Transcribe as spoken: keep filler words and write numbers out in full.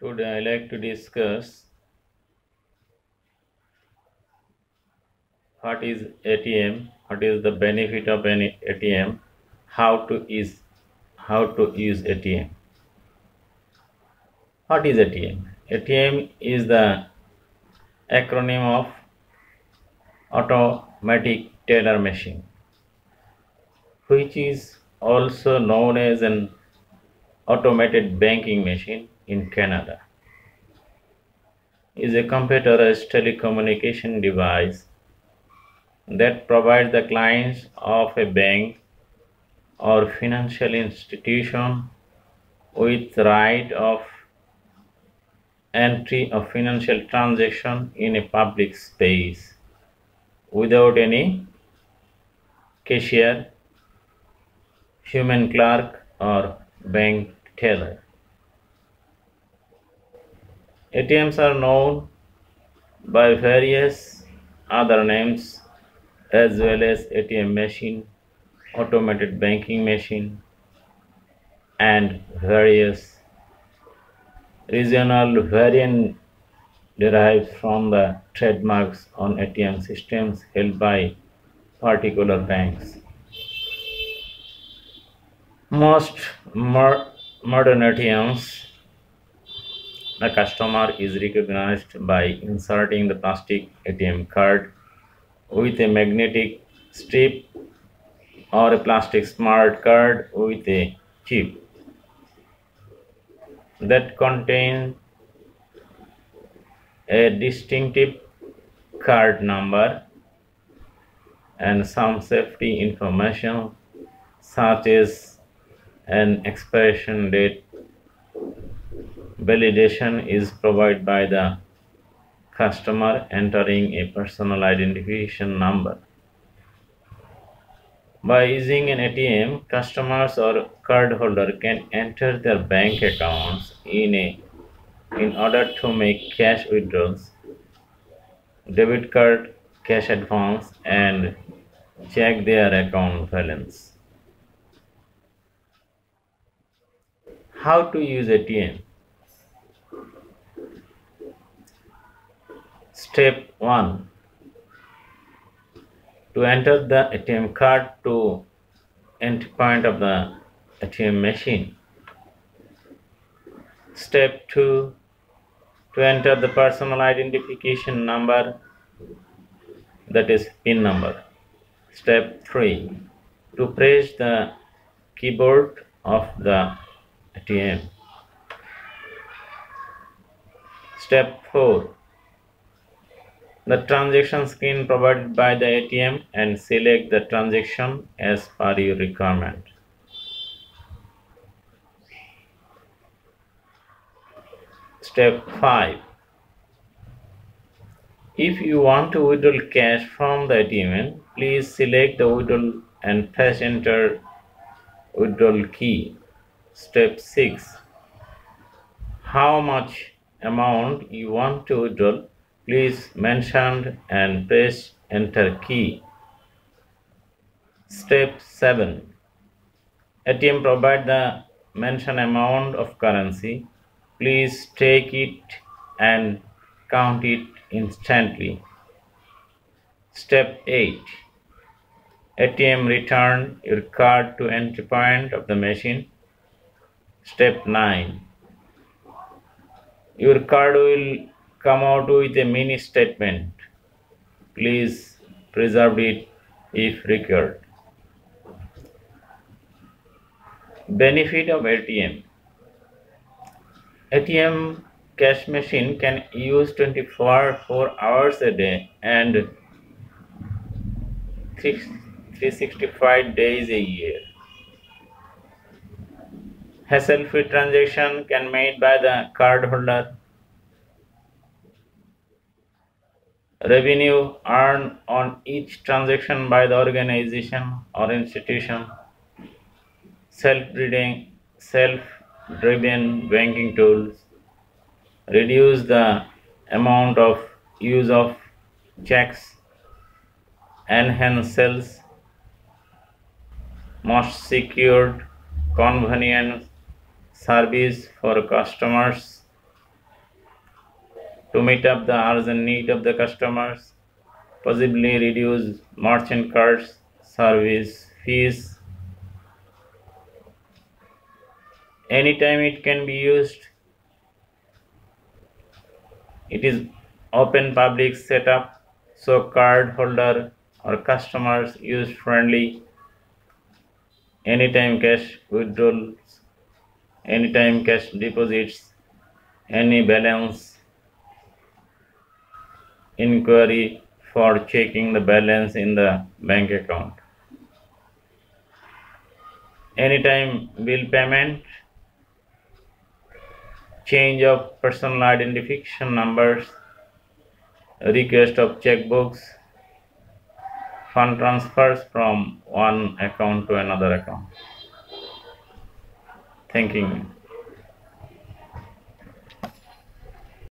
Today I like to discuss what is A T M, what is the benefit of an A T M, how to use how to use A T M. What is A T M? A T M is the acronym of Automatic Teller Machine, which is also known as an automated banking machine in Canada. It is a computerized telecommunication device that provides the clients of a bank or financial institution with right of entry of financial transaction in a public space without any cashier, human clerk, or bank teller. A T Ms are known by various other names as well as A T M machine, automated banking machine, and various regional variant derived from the trademarks on A T M systems held by particular banks. Most modern A T Ms, the customer is recognized by inserting the plastic A T M card with a magnetic strip or a plastic smart card with a chip that contains a distinctive card number and some safety information such as an expiration date. Validation is provided by the customer entering a personal identification number. By using an A T M, customers or cardholder can enter their bank accounts in a in order to make cash withdrawals, debit card, cash advance, and check their account balance. How to use A T M? Step one. To enter the A T M card to entry point of the A T M machine. Step two. To enter the personal identification number, that is PIN number. Step three. To press the keyboard of the A T M. Step four. The transaction screen provided by the A T M, and select the transaction as per your requirement. Step five. If you want to withdraw cash from the A T M, please select the withdrawal and press enter withdrawal key. Step six. How much amount you want to withdraw, please mention and press enter key. Step seven. A T M provide the mentioned amount of currency. Please take it and count it instantly. Step eight. A T M return your card to entry point of the machine. Step nine. Your card will come out with a mini statement. Please preserve it if required. Benefit of A T M. A T M cash machine can use twenty-four hours a day and three hundred sixty-five days a year. Hassle-free transaction can made by the cardholder. Revenue earned on each transaction by the organization or institution. Self-driven, self-driven banking tools reduce the amount of use of checks, enhance sales, most secured, convenient service for customers, to meet up the urgent need of the customers, possibly reduce merchant cards, service fees. Anytime it can be used. It is open public setup, so card holder or customers use friendly. Anytime cash withdrawals, anytime cash deposits, any balance inquiry for checking the balance in the bank account, anytime bill payment, change of personal identification numbers, request of checkbooks, fund transfers from one account to another account. Thank you.